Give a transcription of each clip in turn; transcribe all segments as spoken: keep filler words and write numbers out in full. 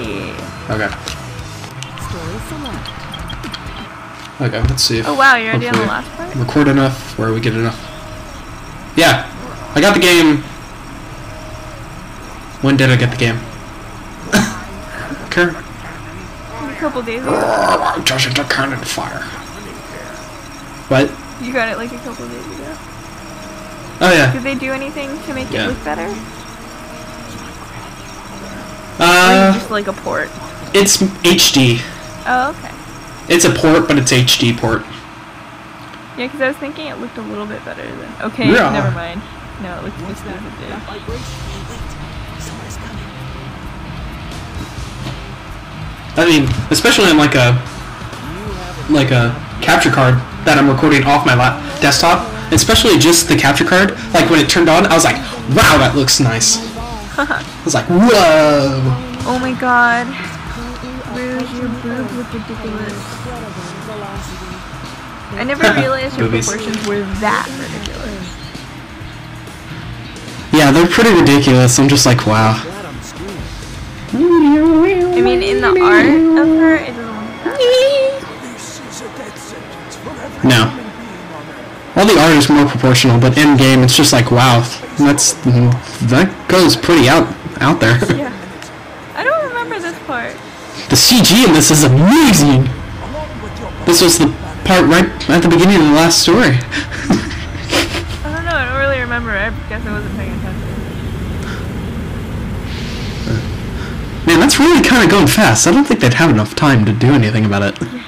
Yeah. Okay. Story select. Okay, let's see if... Oh wow, you're already on the last part? Record enough where we get enough. Yeah, I got the game. When did I get the game? Okay. A couple days ago. Josh, I took kind of fire. What? You got it like a couple days ago. Oh yeah. Did they do anything to make yeah. it look better? Uh, or just like a port? It's H D. Oh, okay. It's a port, but it's H D port. Yeah, because I was thinking it looked a little bit better than... Okay, yeah. Never mind. No, it looked just as it did. I mean, especially on like a... Like a capture card that I'm recording off my lap desktop. Especially just the capture card. Like, when it turned on, I was like, wow, that looks nice. I was like, whoa! Oh my god. Where's your boob look ridiculous? I never realized your proportions were that ridiculous. Yeah, they're pretty ridiculous. I'm just like, wow. I mean, in the art of her, it doesn't look No. All the art is more proportional, but in game, it's just like, wow. That's that goes pretty out out there. Yeah. I don't remember this part. The C G in this is amazing. This was the part right at the beginning of the last story. I don't know, I don't really remember. I guess I wasn't paying attention. Man, that's really kind of going fast. I don't think they'd have enough time to do anything about it. Yeah.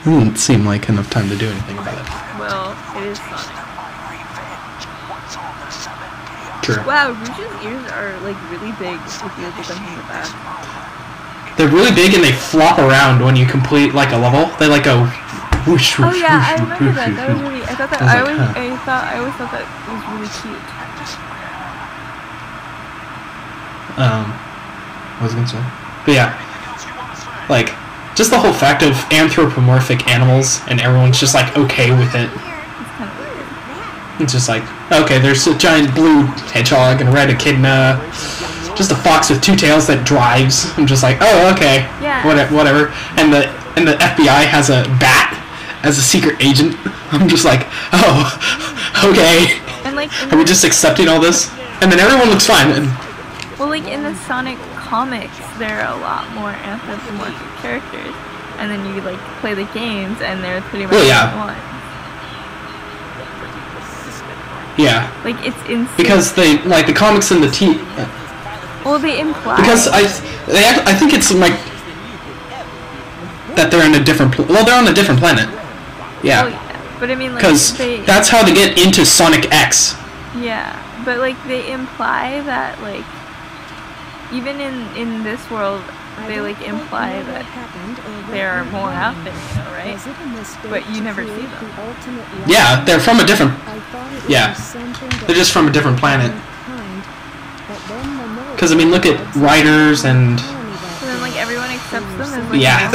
It didn't seem like enough time to do anything about it. Well, it is Sonic. True. Wow, Rouge's ears are like really big if you look at them from the back. They're really big and they flop around when you complete like a level. They like go... Whoosh, whoosh, oh yeah, whoosh, I remember whoosh, that. That was really. I thought that. I, I always. Like, huh. I thought. I always thought that was really cute. Um, I was gonna say. But yeah, like, just the whole fact of anthropomorphic animals and everyone's just like okay with it. It's kind of weird. It's just like okay. There's a giant blue hedgehog and a red echidna. Just a fox with two tails that drives. I'm just like oh okay. Yeah. What, whatever. And the and the F B I has a bat. As a secret agent, I'm just like, oh, okay. And like, are we just accepting all this? And then everyone looks fine. And well, like in the Sonic comics, there are a lot more anthropomorphic characters, and then you like play the games, and they're pretty much well, yeah. what you want. Yeah. Like it's insane. Because they like the comics and the T. Well, they imply. Because I, they act, I think it's like that they're in a different. Pl well, they're on a different planet. Yeah. Oh, yeah, but I mean, like, because that's how they get into Sonic X. Yeah, but like they imply that, like, even in in this world, they like imply that there are more out there, you know, right? But you never see them. Yeah, they're from a different. Yeah, they're just from a different planet. Because I mean, look at writers and. And then like everyone accepts them as like. Yeah.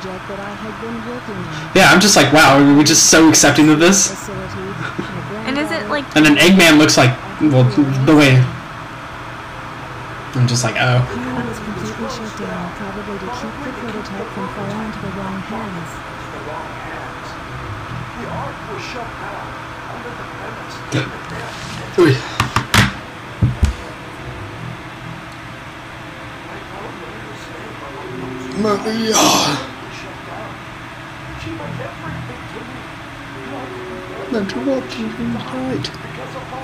That I had been working on. Yeah, I'm just like, wow, are we just so accepting of this? And is it like... And an Eggman looks like, well, the way... I'm just like, oh. Ooh. Maria.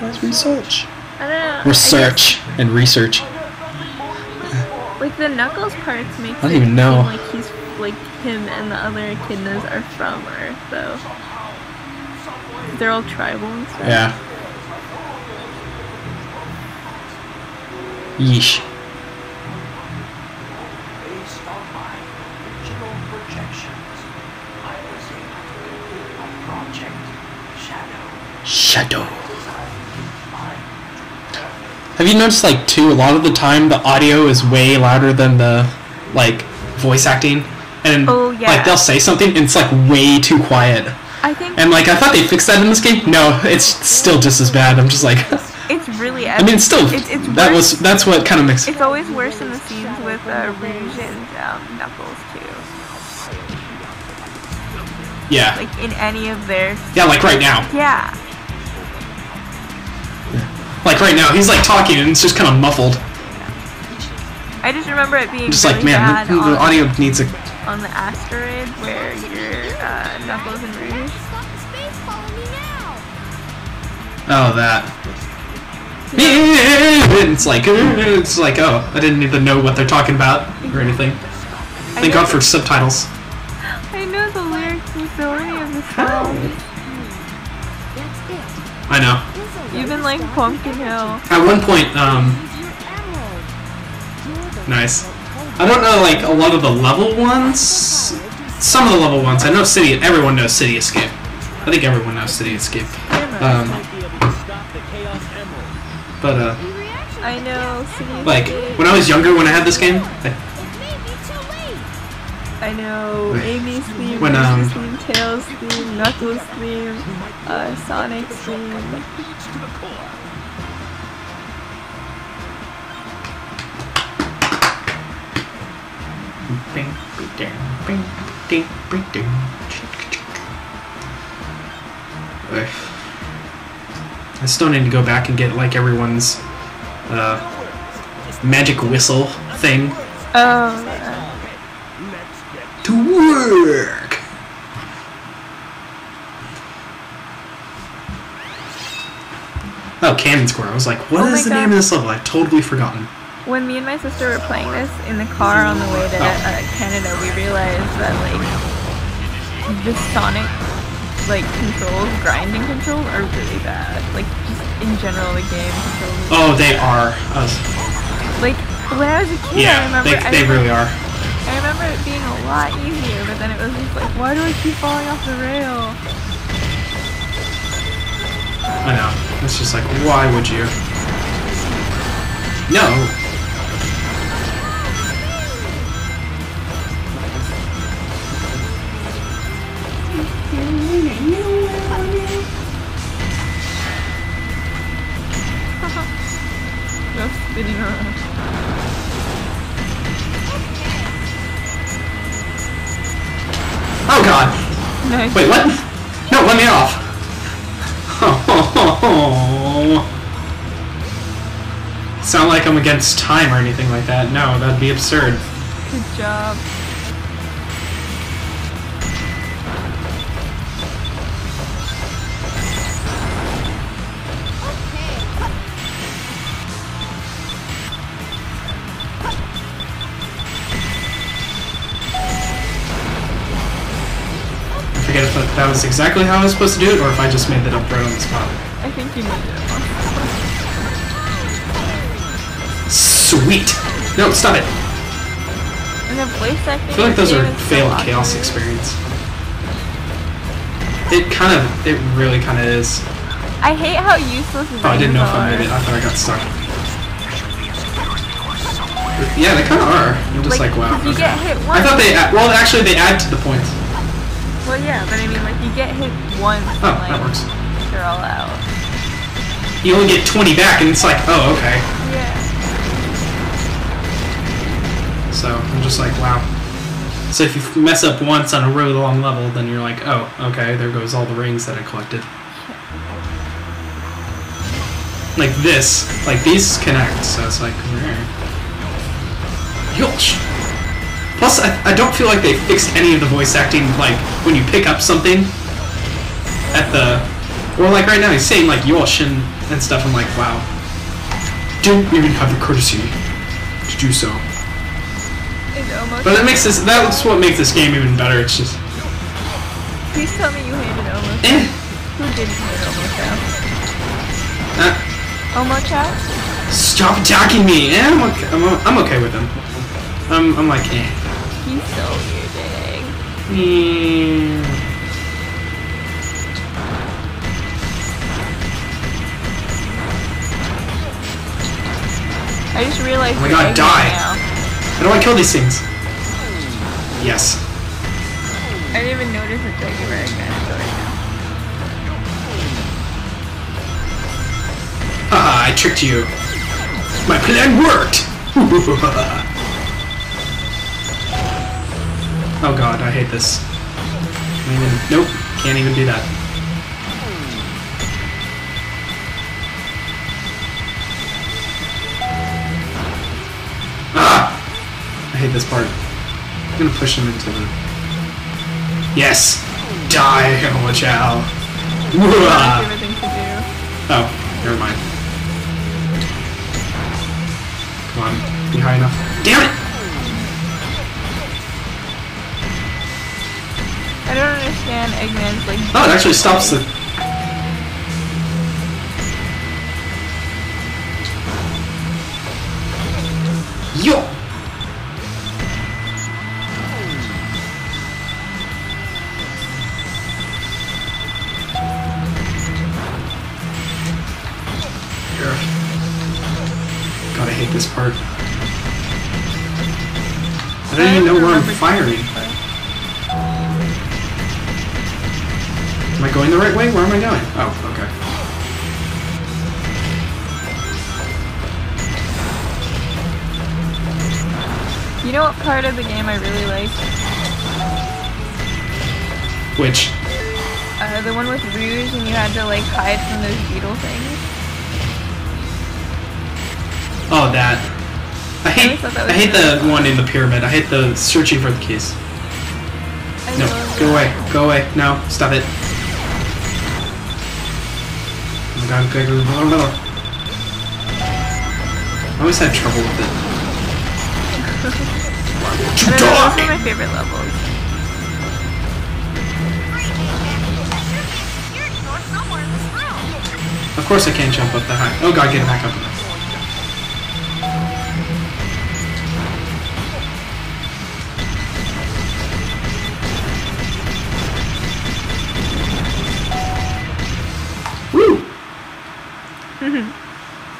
Let's research. I don't know. Research I and research. Like the Knuckles parts make I don't even know. Like he's like him and the other echidnas are from Earth, though. So. They're all tribal and stuff. Yeah. Yeesh. Shadow. Have you noticed, like, too, a lot of the time the audio is way louder than the, like, voice acting? And, oh, yeah. like, they'll say something and it's, like, way too quiet. I think... And, like, I thought they fixed that in this game. No, it's still just as bad. I'm just like... It's really I mean, it's still it's, it's that worse. was that's what kind of makes. It's always worse in the scenes with uh, Rouge and um, Knuckles too. Yeah. Like in any of their. Yeah, like right now. Yeah. Like right now, he's like talking and it's just kind of muffled. I just remember it being just really like, man, bad the, the audio on, needs a... on the asteroid where you're uh, Knuckles and Rouge. Oh, that. Yeah. It's like, it's like, oh, I didn't even know what they're talking about or anything. Thank God for subtitles. I know the lyrics and story of the song. I know. Even like Pumpkin Hill. At one point, um... nice. I don't know, like, a lot of the level ones? Some of the level ones. I know City... Everyone knows City Escape. I think everyone knows City Escape. Um... But, uh... I know City like, when I was younger, when I had this game... I, I know Amy's theme, when, um, Rouge's theme, Tails theme, Knuckles theme, uh, Sonic's theme. I still need to go back and get like everyone's uh, magic whistle thing. Oh. To work. Oh, Cannon Square. I was like, what oh is the God. name of this level? I've totally forgotten. When me and my sister were playing this in the car on the way to oh. uh, Canada, we realized that like the Sonic like controls, grinding controls, are really bad. Like just in general, the game controls. Oh, they are. Uh, like when I was a kid, yeah, I remember. Yeah, they, they I really are. I remember it being a lot easier, but then it was just like, why do I keep falling off the rail? I know. It's just like, why would you? No! Just spinning around. Oh God! Nice. Wait, what? No, let me off! Oh. It's not like I'm against time or anything like that. No, that'd be absurd. Good job. That was exactly how I was supposed to do it, or if I just made that up right on the spot. I think you made it up on the spot. Sweet! No, stop it! And the voice acting, I feel like those are failed Chaos Experience. It kind of, it really kind of is. I hate how useless it is. Oh, I didn't know if I made it. I thought I got stuck. Yeah, they kind of are. I'm just like, like wow. You get hit once. I thought they, add, well actually they add to the points. Well, yeah, but I mean, like, you get hit once oh, and, like, that works. They're all out. You only get twenty back, and it's like, oh, okay. Yeah. So, I'm just like, wow. So if you mess up once on a really long level, then you're like, oh, okay, there goes all the rings that I collected. Like this. Like, these connect, so it's like, yosh. Plus, I, I don't feel like they fixed any of the voice acting, like, when you pick up something at the... Or, like, right now, he's saying, like, yosh and, and stuff. I'm like, wow. Don't even have the courtesy to do so. But that makes this... That's what makes this game even better. It's just... Please tell me you hated Omo. Eh. Who didn't hate Omo-chow? Uh, Omo-chow? Stop attacking me! Eh, I'm, okay. I'm, I'm okay with him. I'm, I'm like, eh. He's so irritating. Mm. I just realized. Oh my God! Die! Now. How do I kill these things? Yes. I didn't even notice it's like you were a dinosaur now. Haha, I tricked you. My plan worked! Oh god, I hate this. Nope, can't even do that. I hate this part. I'm gonna push him into the... Yes! Die! Oh, watch out! Oh, never mind. Come on, be high enough. Damn it! I don't understand Eggman's like... Oh, it actually stops the... Yo! This part. I don't even know where I'm firing. Am I going the right way? Where am I going? Oh, okay. You know what part of the game I really like? Which? Uh, the one with Rouge and you had to like hide from those beetle things. Oh, that. I hate I, I hate the one in the pyramid. I hate the searching for the keys. No, go away. Go away. No, stop it. Oh my god, go, go, go, go. I always had trouble with it. To die! Those are my favorite levels. Of course I can't jump up that high. Oh god, get back up.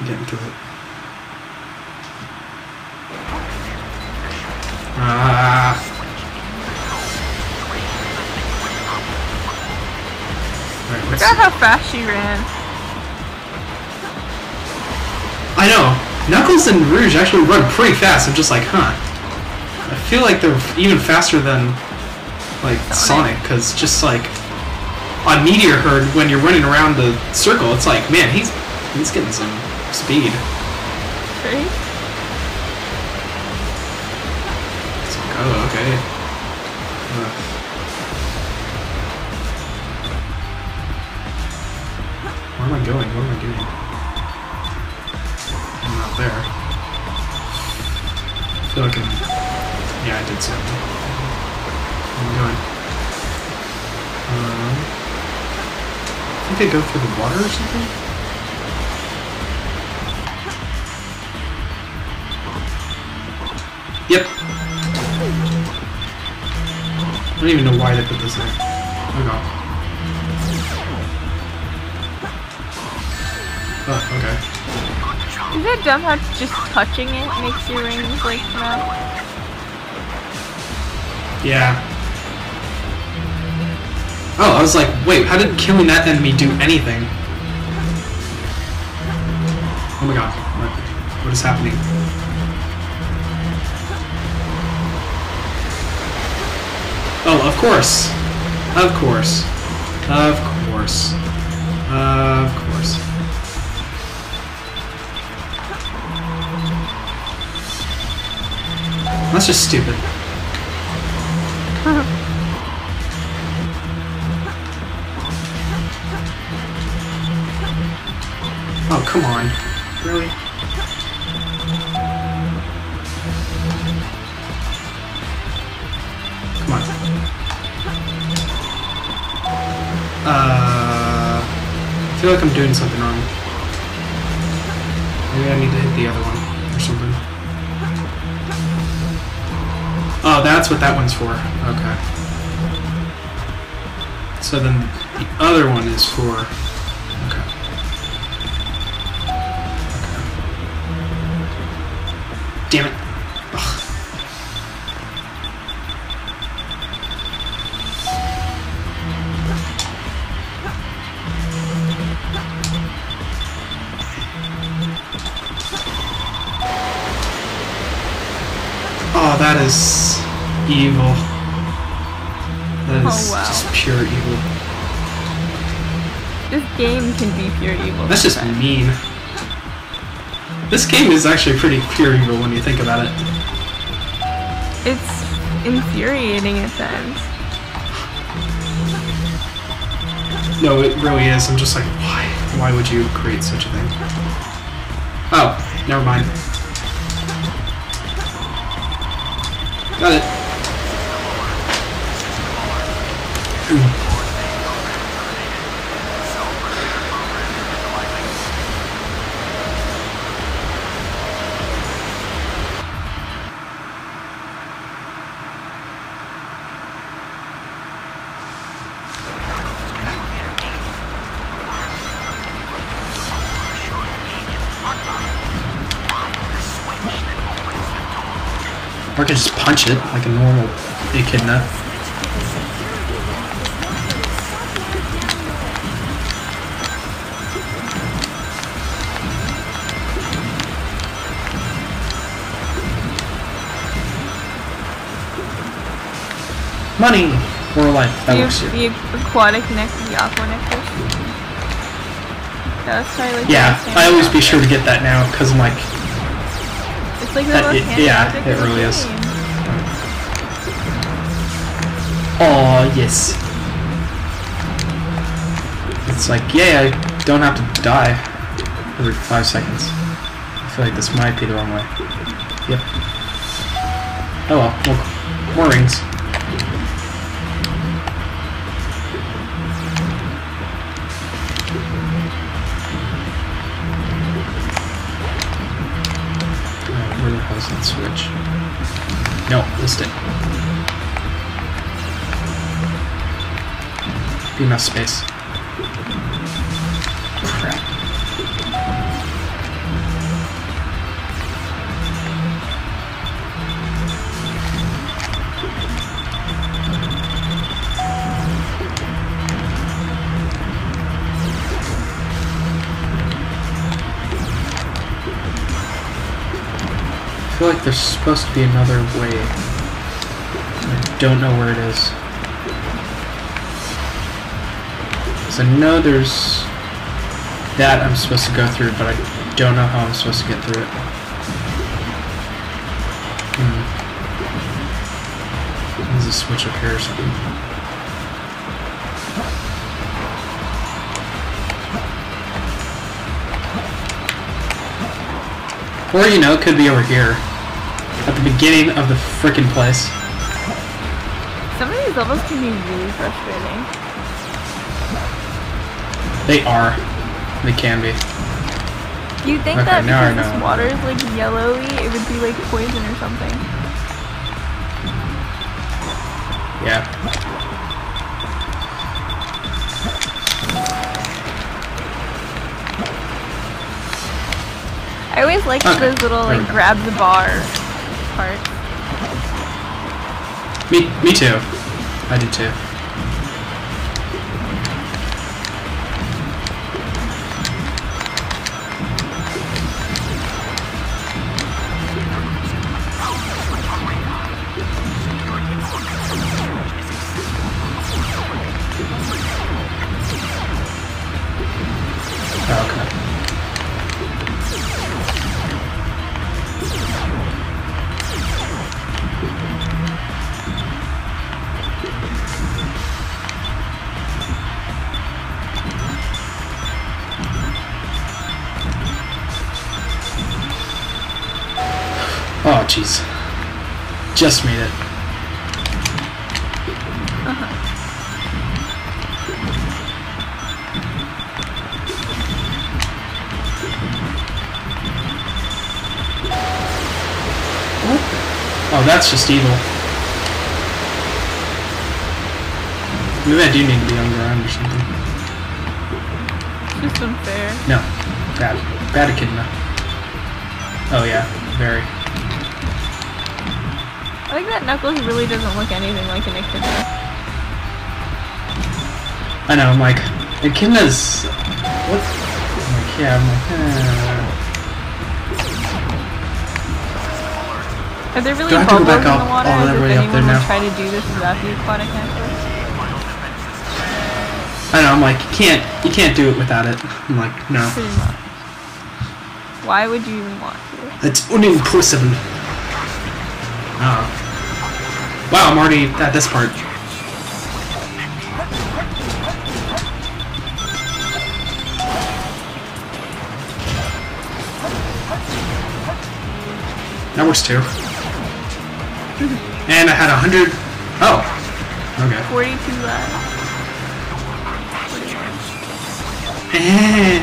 Getting through it. Ah. Right, I forgot how fast she ran. I know. Knuckles and Rouge actually run pretty fast. I'm just like, huh. I feel like they're even faster than like Sonic, because just like on Meteor Herd, when you're running around the circle, it's like, man, he's He's getting some speed. Great. It's like, oh, okay. Uh, where am I going? Where am I doing? I'm not there. I feel like I'm... Yeah, I did something. Where am I going? Um, I think I go through the water or something? I don't even know why they put this there. Oh god. Oh, okay. Is that dumb how just touching it makes your rings like snap? Yeah. Oh, I was like, wait, how did killing that enemy do anything? Oh my god. What, what is happening? Oh, of course. Of course. Of course. Of course. That's just stupid. Oh, come on. Really? Uh, I feel like I'm doing something wrong. Maybe I need to hit the other one or something. Oh, that's what that one's for. Okay. So then the other one is for... Okay. Okay. Damn it. Ugh. That is evil. That is oh, wow. just pure evil. This game can be pure evil. That's just mean. This game is actually pretty pure evil when you think about it. It's infuriating at times. No, it really is. I'm just like, why? Why would you create such a thing? Oh, never mind. Got it. Or I could just punch it like a normal echidna. Money! Or life. That works too. The aquatic neck, the aqua necklace. No, let's try like yeah, I always be sure to get that now, because I'm like... Like that, it, yeah, it really is. Oh yes. It's like, yeah, I don't have to die every five seconds. I feel like this might be the wrong way. Yep. Oh well, more, more rings. Switch. No, missed it. Be enough space. Crap. I feel like there's supposed to be another way. I don't know where it is. Because I know there's that I'm supposed to go through, but I don't know how I'm supposed to get through it. Hmm. There's a switch up here or something. Or, you know, it could be over here. At the beginning of the frickin' place. Some of these levels can be really frustrating. They are. They can be. Do you think okay, that because this water is, like, yellowy, it would be, like, poison or something? Yeah. I always like okay. those little like grab the bar part. Me, me too. I do too. Jeez. Just made it. Uh-huh. What? Oh, that's just evil. Maybe I do need to be on the ground or something. It's unfair. No. Bad. Bad echidna. Oh yeah. Very. I think that Knuckles really doesn't look anything like an echidna. I know, I'm like, echidna's... What? I'm like, yeah, I'm like, eh. Are there really bubbles in the water? Has anyone tried to do this without the aquatic necklace? I know, I'm like, you can't, you can't do it without it. I'm like, no. Pretty much. Why would you even want to? It's unimpressive. Uh, wow, I'm already at this part. That works too. And I had a hundred. Oh. Okay. Forty-two left. Eh.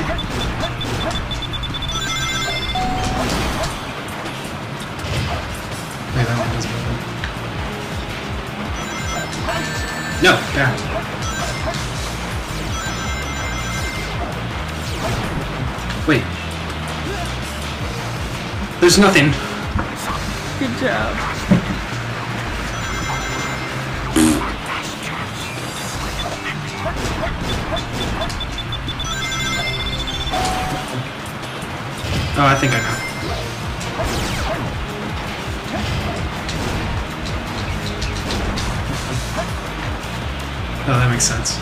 Wait, that one doesn't move. No. Down. Wait. There's nothing. Good job. Oh, I think I know. Oh, that makes sense.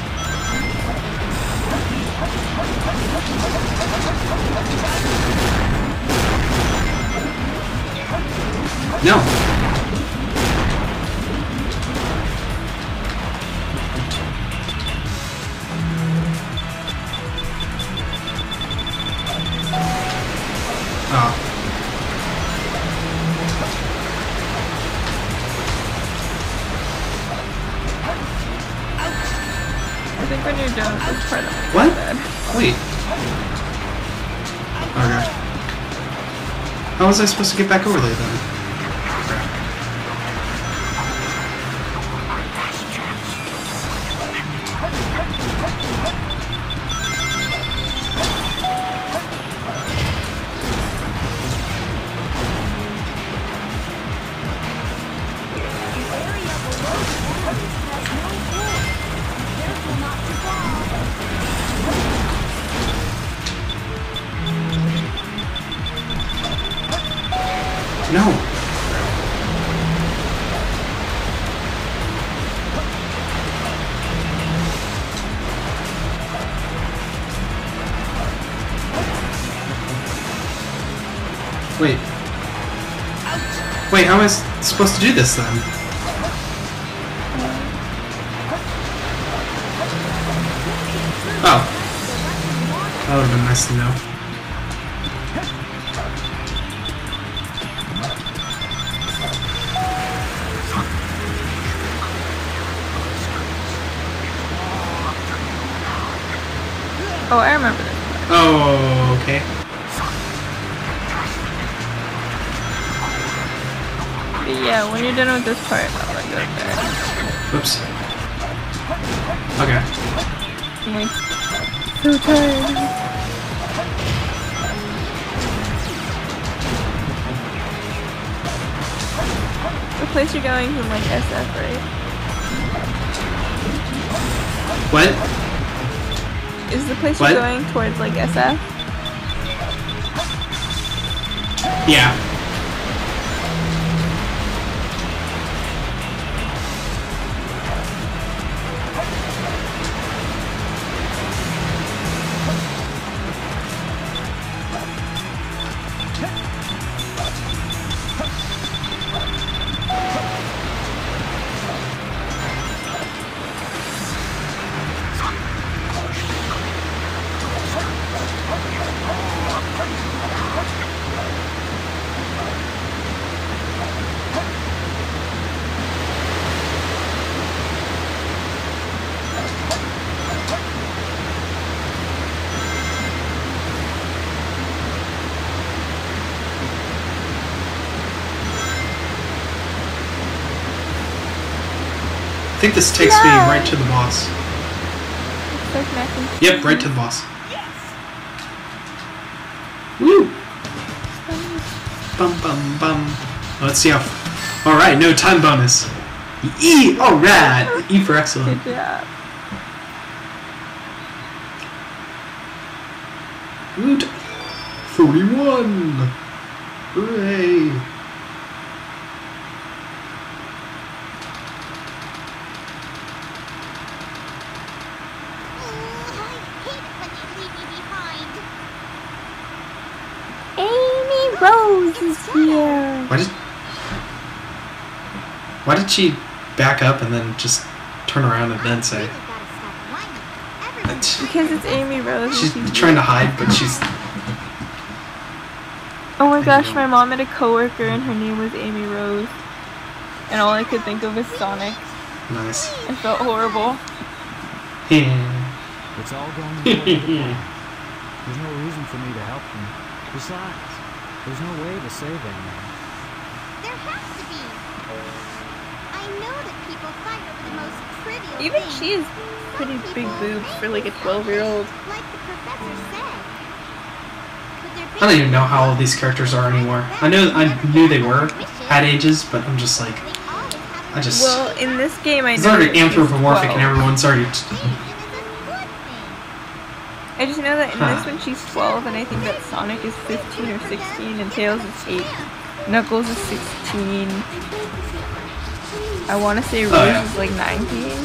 No. Oh. I think when you're done, it's part of it. What? Wait. Okay. How was I supposed to get back over there then? No. Wait. Wait, how am I supposed to do this then? Oh. That would have been nice to know. Oh, I remember this part. Oh, okay. But yeah, when you're done with this part, I'll let go there. Oops. Okay. I'm like, so tired. The place you're going from like S F, right? What? Is the place what? You're going towards like S F? Yeah. I think this takes no. me right to the boss. Like yep, right to the boss. Yes. Woo! Bum bum bum. Let's see how. All right, no time bonus. E. All right. E for excellent. Good job. Good. Forty-one. Hooray. Sonic is here. Why did, why did she back up and then just turn around and then say... Because it's Amy Rose. She's trying to hide, but she's... Oh my gosh, my mom had a coworker and her name was Amy Rose. And all I could think of was Sonic. Nice. I felt horrible. It's all going the way of the plan. There's no reason for me to help you. Besides, there's no way to save anyone. There has to be. I know that people fight over the most trivial things. Even she has pretty big boobs for like a twelve-year-old. Like the professor said. I don't even know how old these characters are anymore. I know I knew they were at ages, but I'm just like, I just. Well, in this game, I know. It's already anthropomorphic, and everyone's already. I just know that in huh. this one she's twelve, and I think that Sonic is fifteen or sixteen, and Tails is eight, Knuckles is sixteen. I want to say Rouge oh, yeah. is like nineteen.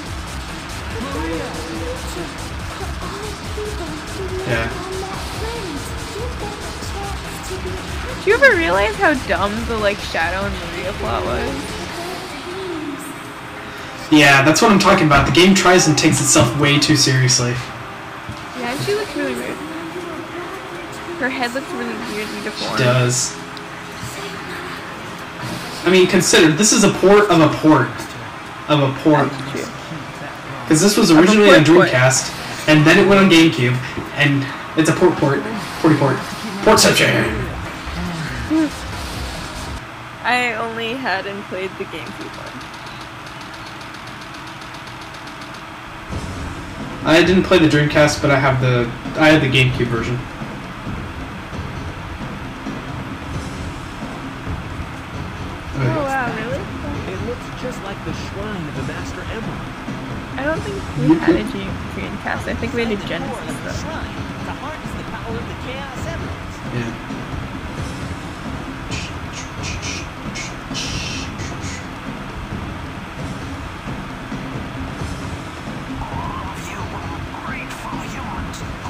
Yeah. Do you ever realize how dumb the like Shadow and Maria plot was? Yeah, that's what I'm talking about. The game tries and takes itself way too seriously. Yeah, and she looks really weird. Her head looks really weirdly deformed. She does. I mean, consider this is a port of a port of a port. Because this was originally on Dreamcast, port. and then it went on GameCube, and it's a port port, porty port, port section. I only had and played the GameCube one. I didn't play the Dreamcast, but I have the I had the GameCube version. Oh wow, really? It looks just like the shrine of the Master Emerald. I don't think we had a Dreamcast. I think we had a Genesis though. Yeah.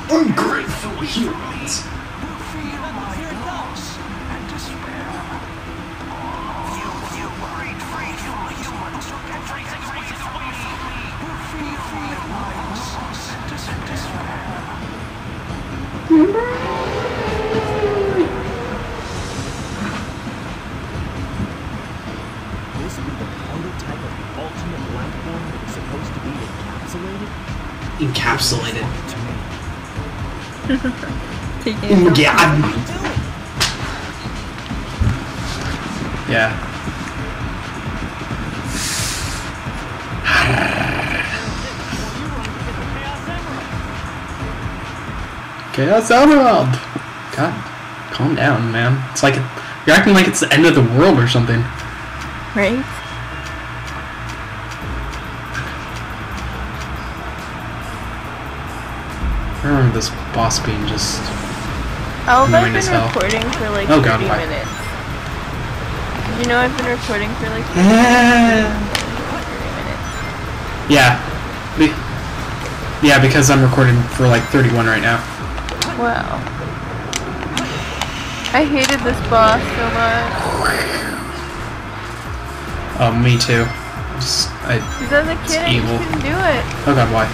Ungrateful humans who feel my loss and despair. You, you grateful humans who get everything taken away from me, who feel my loss and despair. This is the prototype of the ultimate life form that is supposed to be encapsulated. Encapsulated. yeah. I'm... Yeah. Chaos Emerald. God, calm down, man. It's like you're acting like it's the end of the world or something. Right. I remember this boss being just oh, annoying I've been as hell. recording for like oh, God, thirty minutes. You know I've been recording for like thirty minutes. Yeah. Be yeah, because I'm recording for like thirty-one right now. Wow. I hated this boss so much. Oh, me too. Just, I, Because as a kid, I couldn't do it. Oh God, why?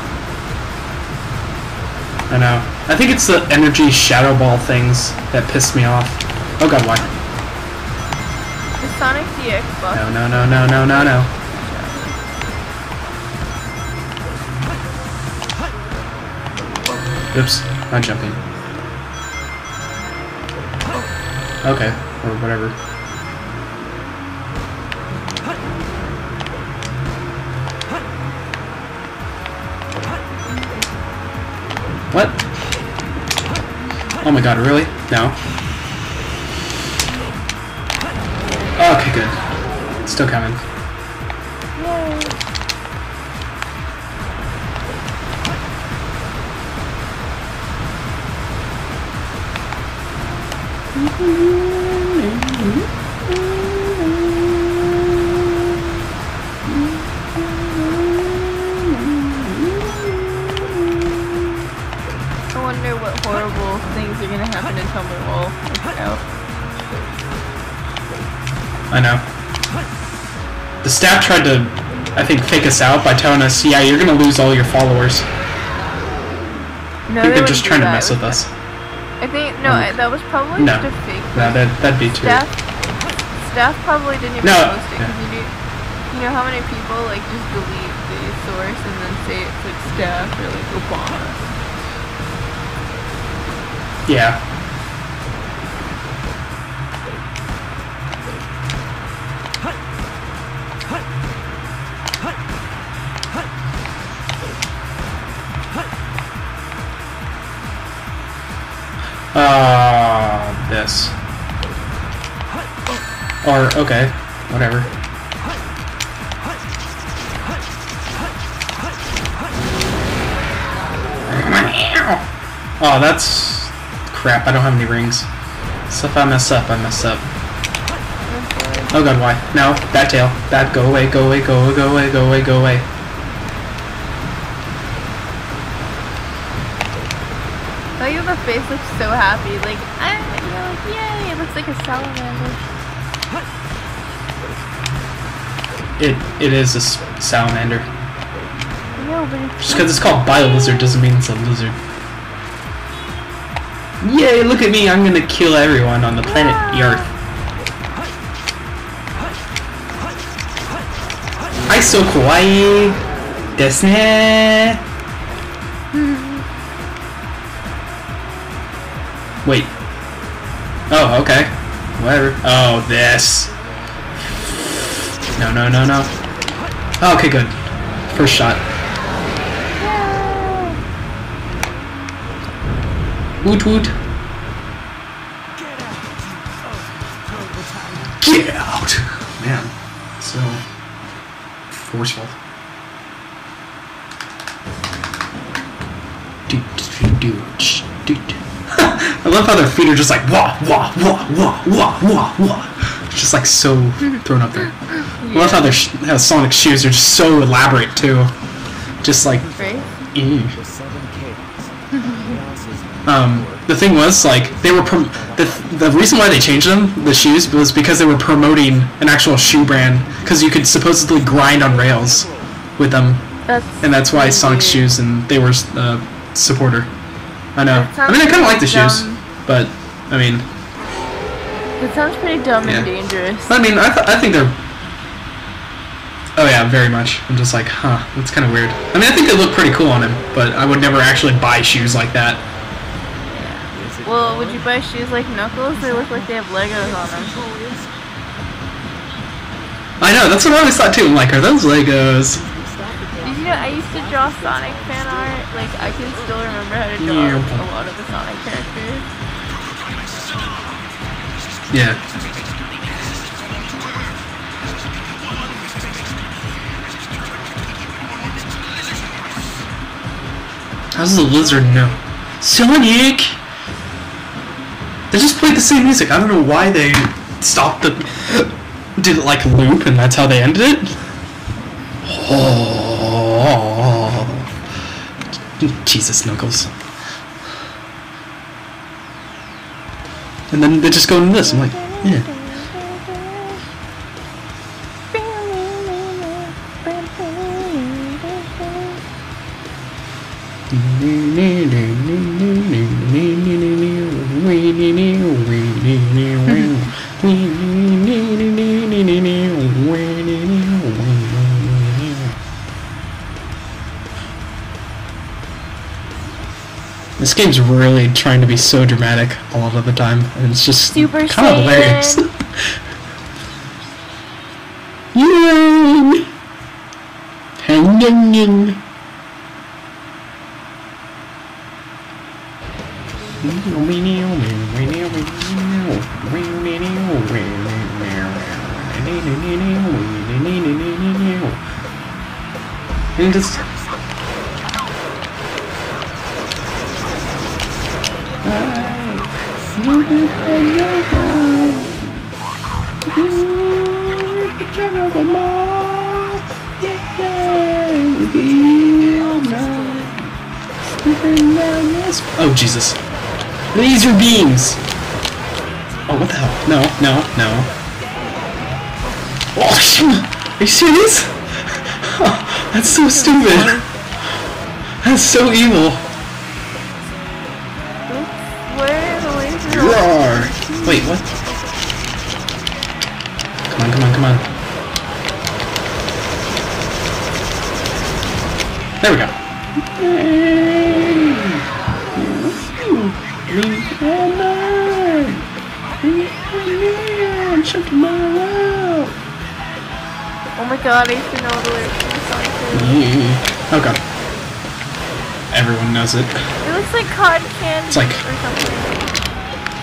I know. I think it's the energy shadow ball things that pissed me off. Oh god, why? The Sonic D X boss. No, no, no, no, no, no, no. Oops, not jumping. Okay, or whatever. What? Oh my god, really? No. Oh, okay, good. It's still coming. Yay. Horrible things are gonna happen in Tumblr Wall. Out. I know. The staff tried to, I think, fake us out by telling us, yeah, you're gonna lose all your followers. No, I think they're just trying to mess with us. I think, no, um, I, that was probably no. just a fake. No, that, that'd be too. Staff, staff probably didn't even no. post it, because yeah. you, do, you know how many people, like, just delete the source and then say it's, like, staff or, like, Obama. Yeah. Ah, uh, this. Or, okay, whatever. Oh, that's... crap, I don't have any rings. So if I mess up, I mess up. Oh god, why? No, that tail. That, go away, go away, go away, go away, go away, go away. Face looks so happy, like, I, you're like, yay, it looks like a salamander. It, it is a salamander. No, but it's just because it's called Bio-Lizard doesn't mean it's a lizard. Yay, look at me, I'm gonna kill everyone on the planet yeah. Earth. I so kawaii desu ne. Wait. Oh, okay. Whatever. Oh, this. No, no, no, no. Oh, okay, good. First shot. Yeah. Woot woot. Get out! Man, so forceful. Dude, dude, dude, dude. I love how their feet are just like wah wah wah wah wah wah wah. It's just like so thrown up there. Yeah. I love how their sh how Sonic's shoes are just so elaborate too. Just like. Mm. Um, the thing was like they were prom the the reason why they changed them the shoes was because they were promoting an actual shoe brand because you could supposedly grind on rails with them. That's and that's why Sonic's shoes and they were uh, supporter. I know. I mean, I kind of like the dumb. shoes, but I mean. It sounds pretty dumb yeah. and dangerous. I mean, I th I think they're. Oh yeah, very much. I'm just like, huh, that's kind of weird. I mean, I think they look pretty cool on him, but I would never actually buy shoes like that. Yeah. Well, would you buy shoes like Knuckles? They look like they have Legos on them. I know. That's what I always thought too. I'm like, are those Legos? You know, I used to draw Sonic fan art. Like, I can still remember how to draw yeah. a lot of the Sonic characters. Yeah. How's the lizard know? Sonic! They just played the same music. I don't know why they stopped the... Did it, like, loop and that's how they ended it? Oh... Jesus, Knuckles. And then they just go into this. I'm like, yeah. This game's really trying to be so dramatic a lot of the time, and it's just Super kind of hilarious. Yay! Hang in, in. And just oh Jesus! Laser beams! Oh what the hell? No, no, no. Oh, are you serious? Oh, that's so stupid. That's so evil. Roar! Wait, what? Come on, come on, come on. There we go. Oh my god, I used to know the lyrics to the song too. Oh god. Everyone knows it. It looks like cotton candy it's like or something.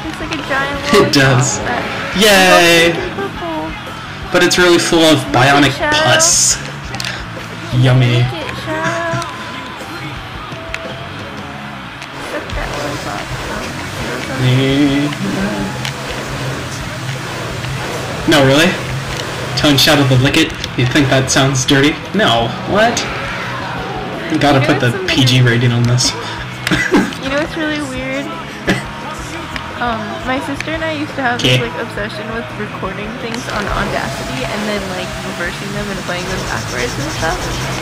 It's like a giant it does. Yay! But it's really full of bionic it, pus. Yummy. It, no, really? Tone shout of the licket? You think that sounds dirty? No. What? You gotta you know put the P G rating on this. You know what's really weird? Um, my sister and I used to have Kay. this, like, obsession with recording things on Audacity and then, like, reversing them and playing them backwards and stuff.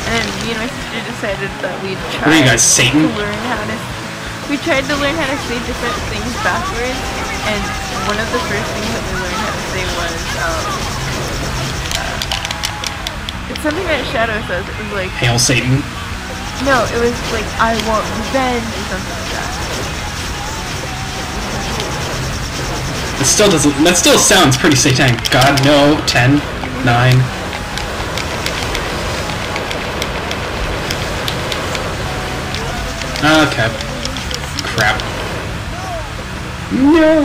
And then me and my sister decided that we'd try what are you guys, Satan? to learn how to... We tried to learn how to say different things backwards, and one of the first things that we learned how to say was, um... Uh, it's something that Shadow says. It was like... Hail Satan? No, it was like, I want revenge or something like that. It still doesn't. That still sounds pretty satanic. God, no. Ten, nine. Okay. Crap. No.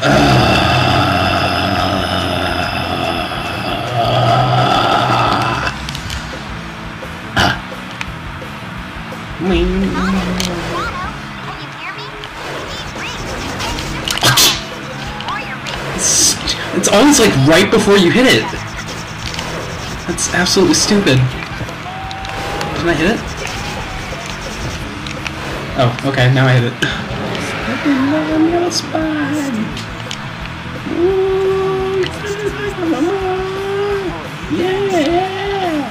Uh, uh, uh. It's always like right before you hit it. That's absolutely stupid. Didn't I hit it? Oh, okay, now I hit it. Yeah!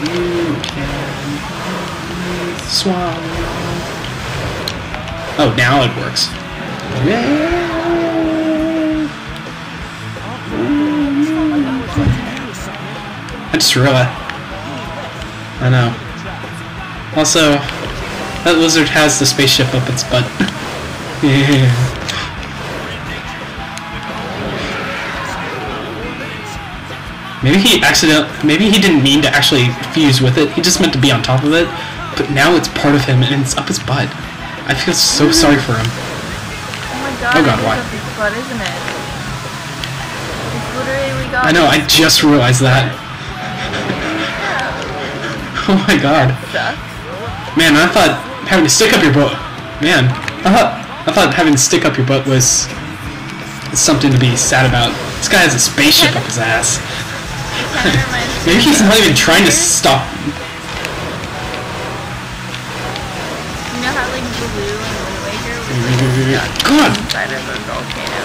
You can swallow. Oh, now it works. Yeah! I just realized. I know. Also, that lizard has the spaceship up its butt. Yeah. Maybe he accident. Maybe he didn't mean to actually fuse with it. He just meant to be on top of it. But now it's part of him and it's up his butt. I feel so sorry for him. Oh my god! Oh god! Why? It's up his butt, isn't it? It's literally got I know. I just realized that. Oh my god. Man, I thought having to stick up your butt... Man, I thought, I thought having to stick up your butt was something to be sad about. This guy has a spaceship up his ass. Maybe he's not even trying to stop. You know how, like, Blue and Wind Waker was, like, god. inside of a volcano?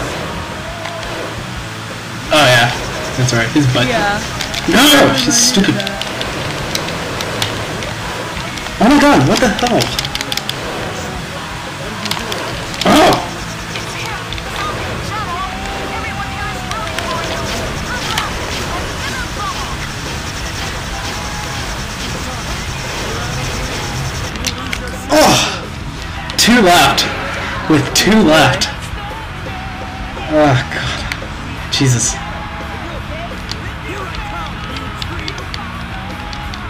Oh, yeah. That's right. His butt. Yeah. No! He's stupid. Oh my god, what the hell? Oh! Oh! Too loud. With too loud. Oh god. Jesus.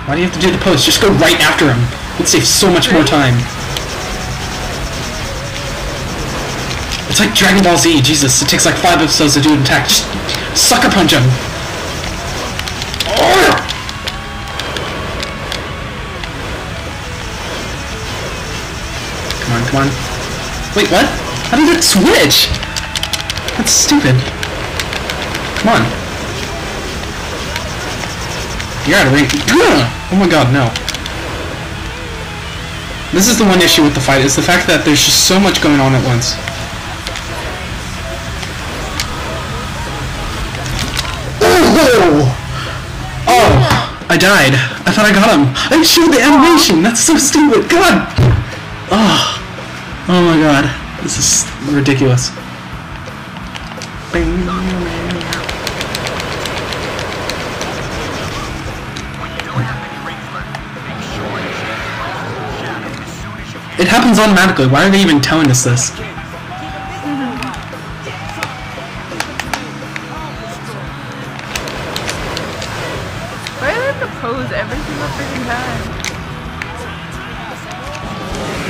Why do you have to do the pose? Just go right after him. It'd save so much more time. It's like Dragon Ball Z, Jesus. It takes like five episodes to do an attack. Just sucker punch him. Come on, come on. Wait, what? How did it switch? That's stupid. Come on. You're out of range. Oh my god, no. This is the one issue with the fight, is the fact that there's just so much going on at once. died. I thought I got him. I showed the animation. That's so stupid. God. Oh. Oh my God. This is ridiculous. It happens automatically. Why are they even telling us this?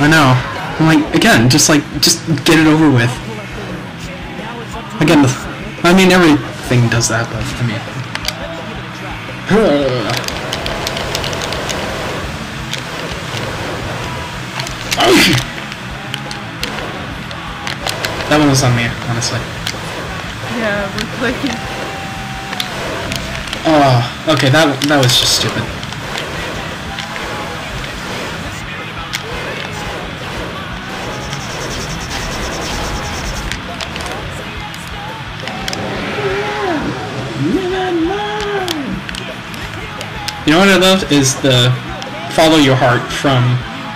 I know. I'm like, again, just like, just get it over with. Again, I mean, everything does that, but I mean. That one was on me, honestly. Yeah, we're clicking. Oh, okay, that, that was just stupid. You know what I loved is the Follow Your Heart from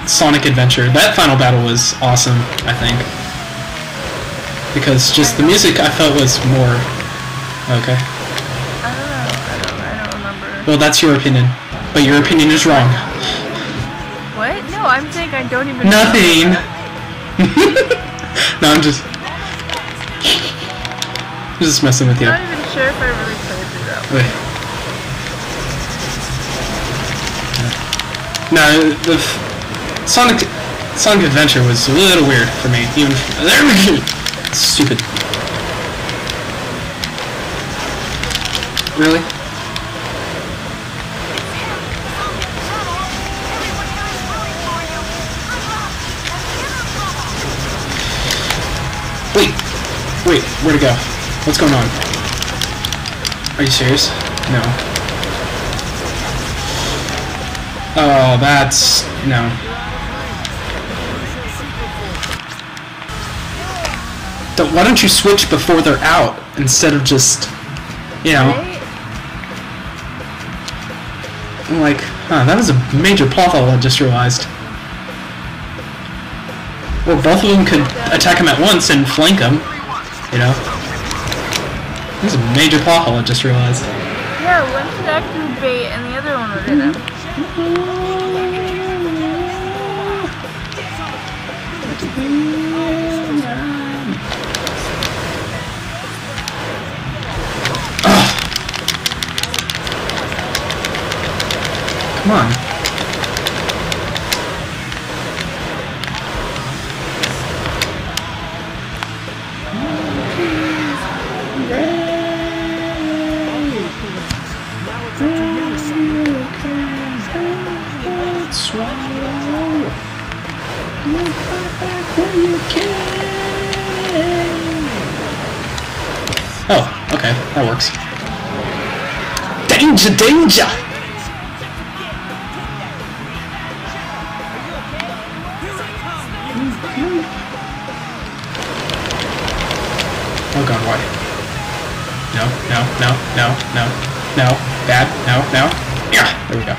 Sonic Adventure. That final battle was awesome, I think. Because just the music I felt was more... Okay. I don't know. I don't, I don't remember. Well, that's your opinion. But your opinion is wrong. What? No, I'm saying I don't even know. Nothing! No, I'm just... I'm just messing with you. I'm not even sure if I really played through that one. Wait. No, the Sonic Sonic Adventure was a little weird for me. Even there we go. Stupid. Really? Wait, wait, where'd it go? What's going on? Are you serious? No. Oh, that's... no. Don't, why don't you switch before they're out, instead of just, you know... Right? I'm like, huh, that was a major plotfall I just realized. Well, both of them could attack him at once and flank him, you know? That was a major plotfall I just realized. Yeah, one could act as bait and the other one would hit him. Come on. Oh, okay, that works. Danger, danger! Oh God, why? No, no, no, no, no, no, bad, no, no. Yeah, there we go.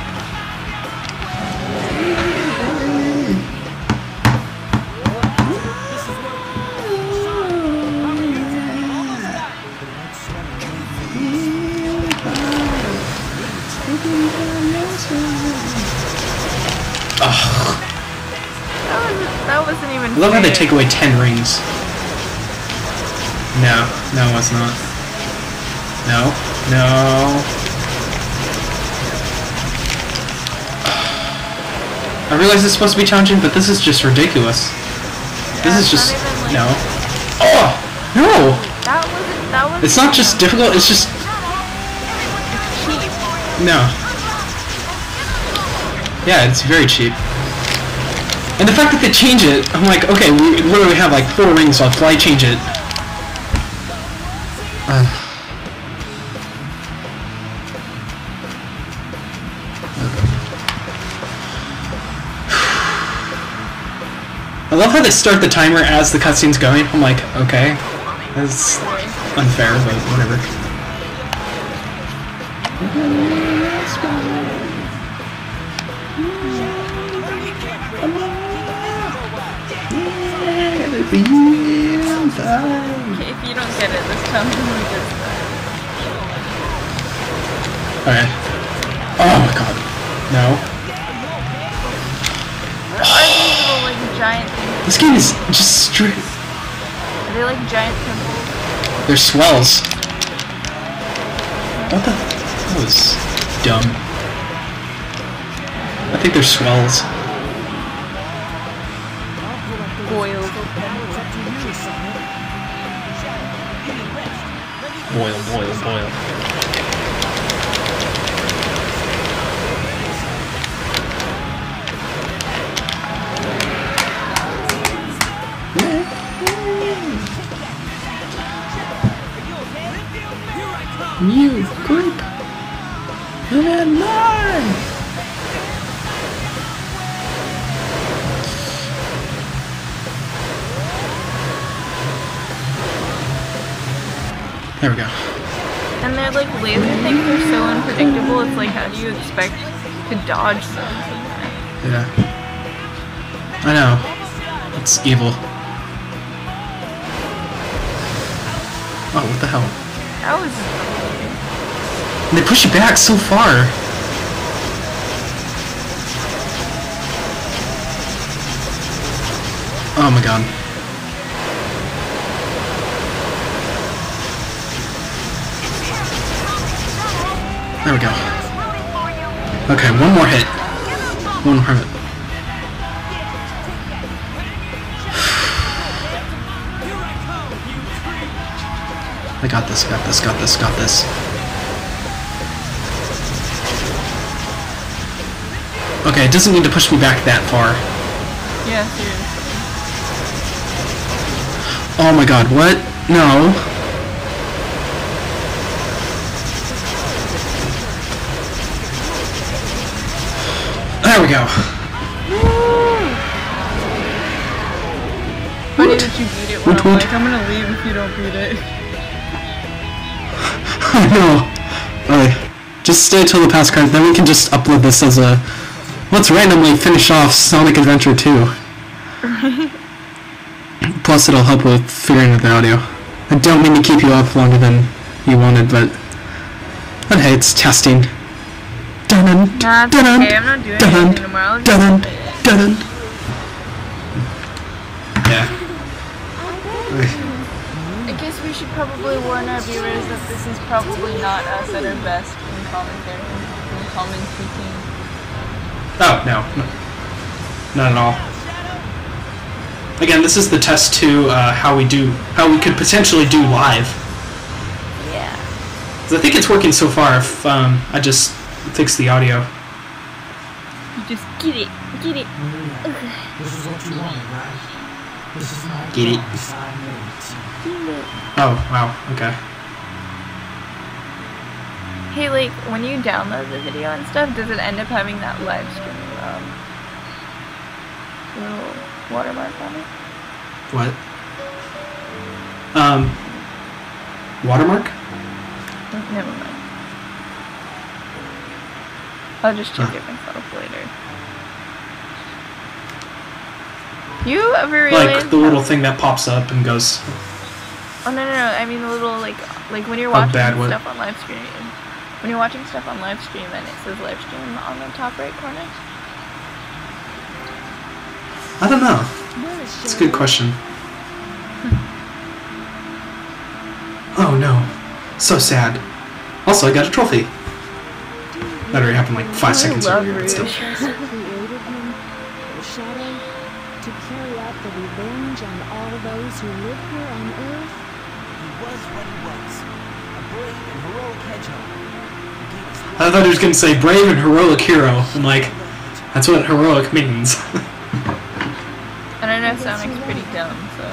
I love how they take away ten rings. No, no, it's not. No, no. I realize it's supposed to be challenging, but this is just ridiculous. This is just no. Oh no! That wasn't. That was. It's not just difficult. It's just. No. Yeah, it's very cheap. And the fact that they change it, I'm like, okay, we literally have like four rings left, why change it? Uh. I love how they start the timer as the cutscene's going. I'm like, okay, that's unfair, but whatever. Okay, if you don't get it this time, who gets that? Alright. Oh my god. No. Where are these little, like, giant pimples? This game is just straight. Are they like giant pimples? They're swells. What the? That was dumb. I think they're swells. Boiled. Boil, boil, boil. You creep! You're alive! There we go. And they're like laser things are so unpredictable, it's like how do you expect to dodge them? Yeah. I know. It's evil. Oh, what the hell? That was... And they push you back so far! Oh my god. There we go. Okay, one more hit. One more hit. I got this, got this, got this, got this. Okay, it doesn't need to push me back that far. Yeah, seriously. Oh my god, what? No. There we go. Funny that you beat it when I'm like, I'm gonna leave if you don't beat it. I know. Alright. Just stay till the past card, then we can just upload this as a... Let's randomly finish off Sonic Adventure two. Plus it'll help with figuring out the audio. I don't mean to keep you up longer than you wanted, but... But hey, it's testing. Nah, it's okay. I'm not doing anything tomorrow. Yeah. I guess we should probably warn our viewers that this is probably not us at our best in commentary, in commentating. Oh, no. Not at all. Again, this is the test to uh, how we do, how we could potentially do live. Yeah. Because I think it's working so far if um, I just... fix the audio. You just get it, get it. This is what you want, right? This is my get it. Oh, wow, okay. Hey, like, when you download the video and stuff, does it end up having that live stream um, little watermark on it? What? Um, watermark? Oh, never mind. I'll just check huh. it myself later. You ever realize like the little thing that pops up and goes? Oh no no no! I mean the little like like when you're watching stuff one. on live stream. When you're watching stuff on live stream and it says live stream on the top right corner. I don't know. It's a good question. Oh no! So sad. Also, I got a trophy. That already happened like five seconds earlier, but still. I thought he was going to say brave and heroic hero. I'm like, that's what heroic means. I don't know, Sonic's pretty dumb, so...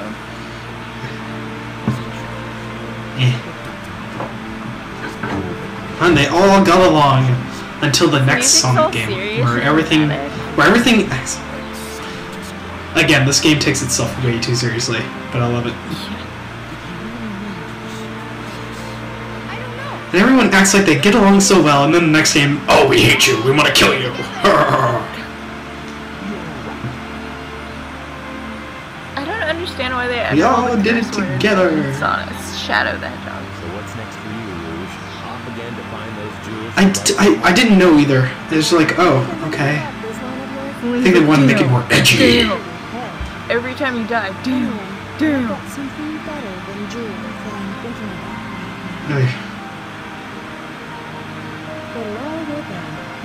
Eh. And they all got along. Until the next Sonic game, where everything, where everything, again, this game takes itself way too seriously, but I love it. And everyone acts like they get along so well, and then the next game, oh, we hate you, we want to kill you. were there. We all did it together. Sonic, Shadow the Hedgehog. So what's next for you, Rouge? Off again to find those jewels. I, d I, I didn't know either. It was like, oh, okay. I think they wanted to make it more edgy. Every time you die, damn, damn. Something better than jewels I'm thinking about.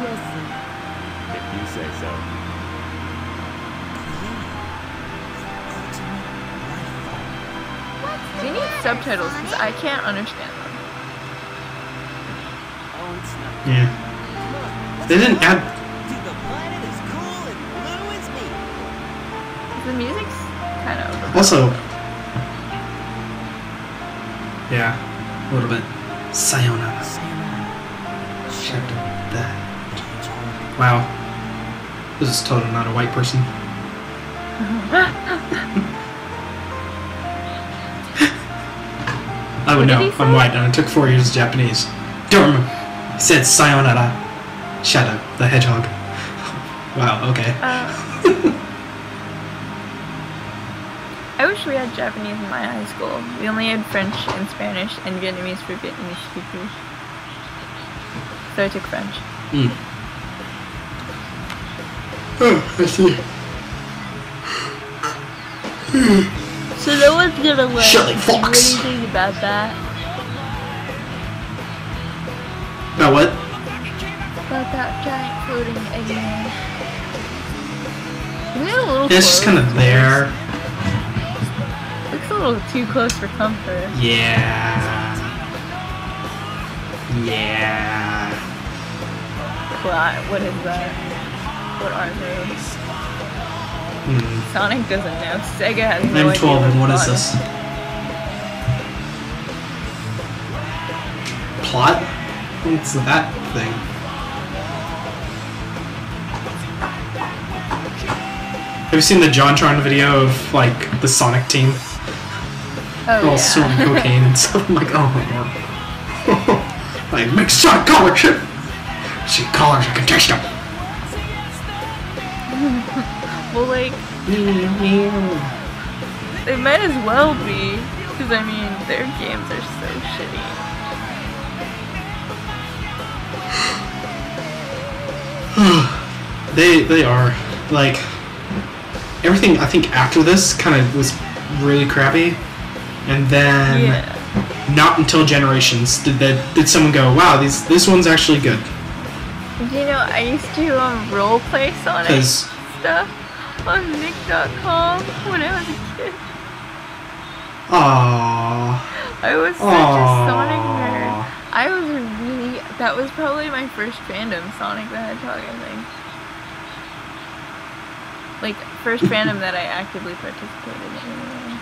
If you say so. They need subtitles because I can't understand them. Yeah. They didn't add. The music's kind of. Also. Yeah, a little bit. Sayonara. Shut up. That. Wow. This is totally not a white person. I would know. I'm white, and I took four years of Japanese. Durm! He said sayonara. Shadow the Hedgehog. Wow, okay. Uh, I wish we had Japanese in my high school. We only had French and Spanish and Vietnamese for Vietnamese speakers. So I took French. Mm. Oh, I see. Hmm. So no one's gonna like do anything about that. About what? About that giant floating eggman. Isn't it a little yeah, it's just kind of there. Looks a little too close for comfort. Yeah. Yeah. Plot. What is that? What are those? Hmm. Sonic doesn't know. SEGA has no idea. M twelve, and what is this? Plot? What's that thing? Have you seen the Jontron video of, like, the Sonic team? Oh, all yeah. Snorting cocaine and stuff. I'm like, oh my god. Like, mixed Sonic collarship! See, collars I can taste them! Like, they might as well be, because I mean, their games are so shitty. they they are like everything. I think after this kind of was really crappy, and then yeah. Not until Generations did that did someone go, wow, these this one's actually good. You know, I used to um, role play Sonic stuff on Nick dot com when I was a kid. Aww. I was such Aww. a Sonic nerd. I was really... That was probably my first fandom, Sonic the Hedgehog, I think. Like, first fandom that I actively participated in.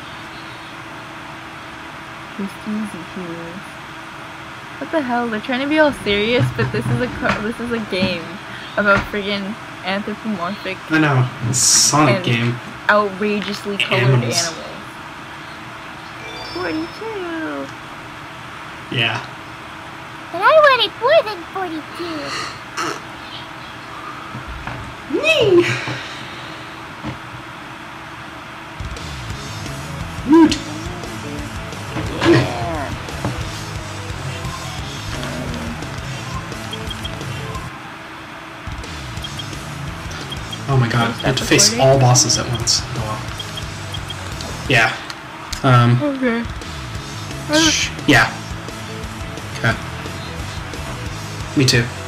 It's easy here. What the hell? They're trying to be all serious, but this is a, this is a game about friggin' anthropomorphic. I know. It's a Sonic and game. Outrageously colored animals. animals. forty-two. Yeah. But I wanted more than forty-two. Nee. Woot. Oh my god, you have to face all bosses at once. Oh wow. Yeah. Um. Okay. Yeah. Okay. Me too.